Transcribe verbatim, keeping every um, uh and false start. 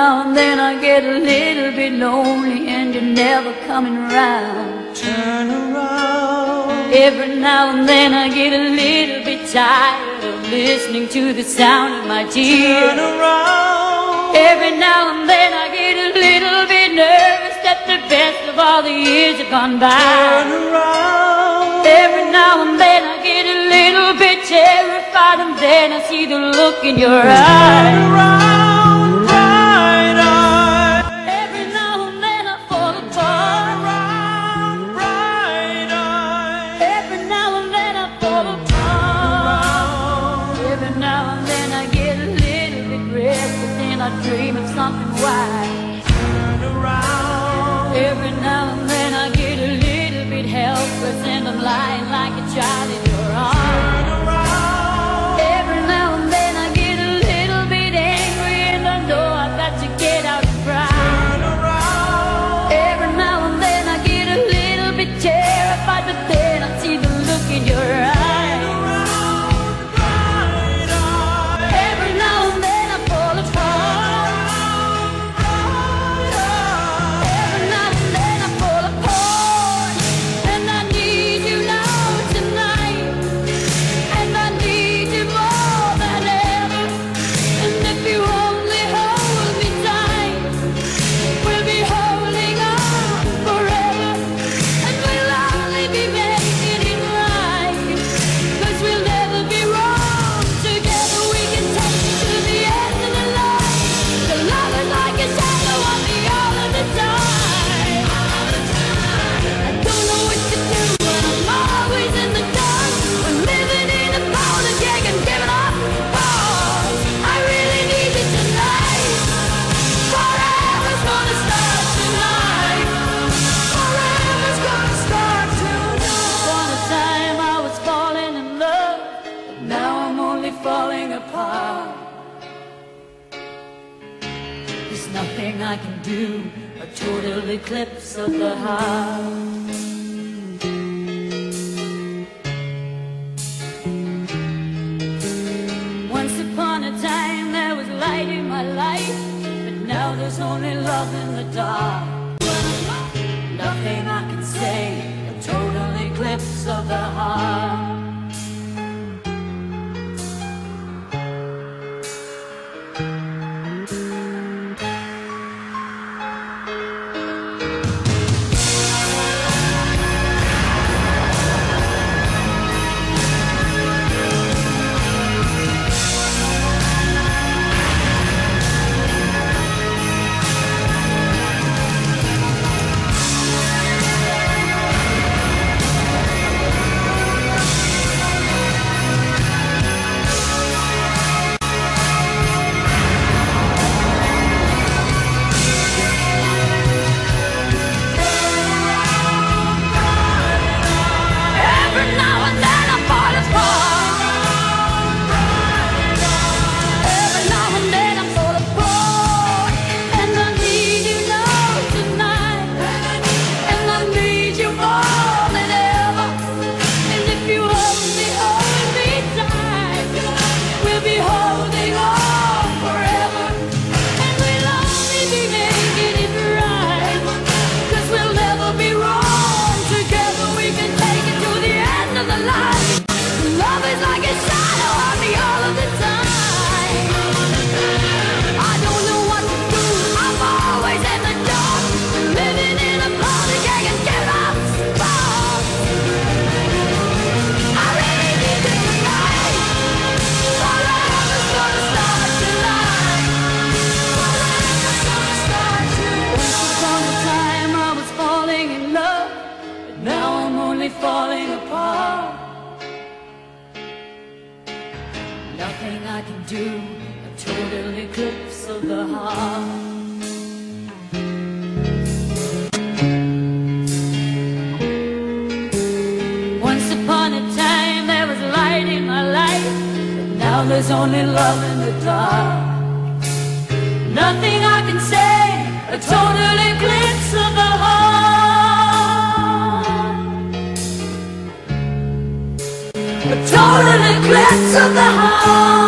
now and then I get a little bit lonely and you're never coming around. Turn around. Every now and then I get a little bit tired of listening to the sound of my tears. Turn around. Every now and then I get a little bit nervous that the best of all the years have gone by. Turn around. Every now and then I get a little bit terrified and then I see the look in your eyes. Turn around. Dream of something wise. Turn around. Every now and then I get a little bit helpless and I'm lying like a child in your arms. Turn around. Every now and then I get a little bit angry and I know I've got to get out and cry. Turn around. Every now and then I get a little bit terrified, but then I see the look in your eyes. There's nothing I can do, a total eclipse of the heart. Once upon a time there was light in my life, but now there's only love in the dark. Nothing I can say, a total eclipse of the heart. Falling apart. Nothing I can do, a total eclipse of the heart. Once upon a time there was light in my life, but now there's only love in the dark. Nothing I can say, a total eclipse of the heart. A total eclipse of the heart.